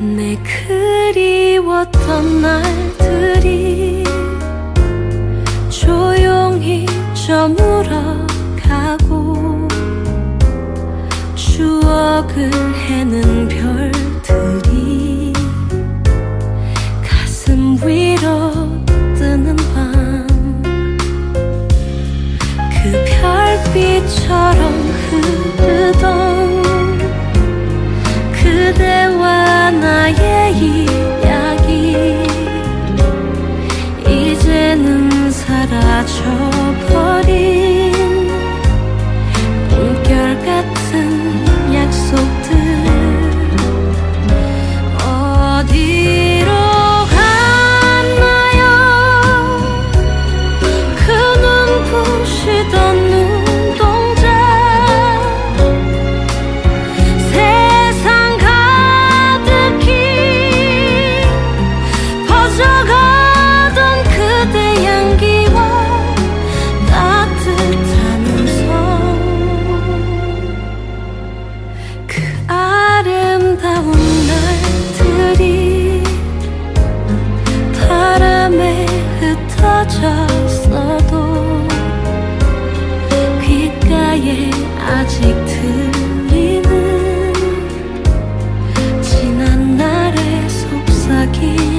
내 그리웠던 날들이 조용히 저물어가고 추억을 해는 별들이 가슴 위로 뜨는 밤 그 별빛처럼 흐르던 그대와 나의 이야기 이제는 사라져버린 꿈결 같은 약속들 어디로 갔나요 그 눈부시던 흩어졌어도 귓가에 아직 들리는 지난 날의 속삭임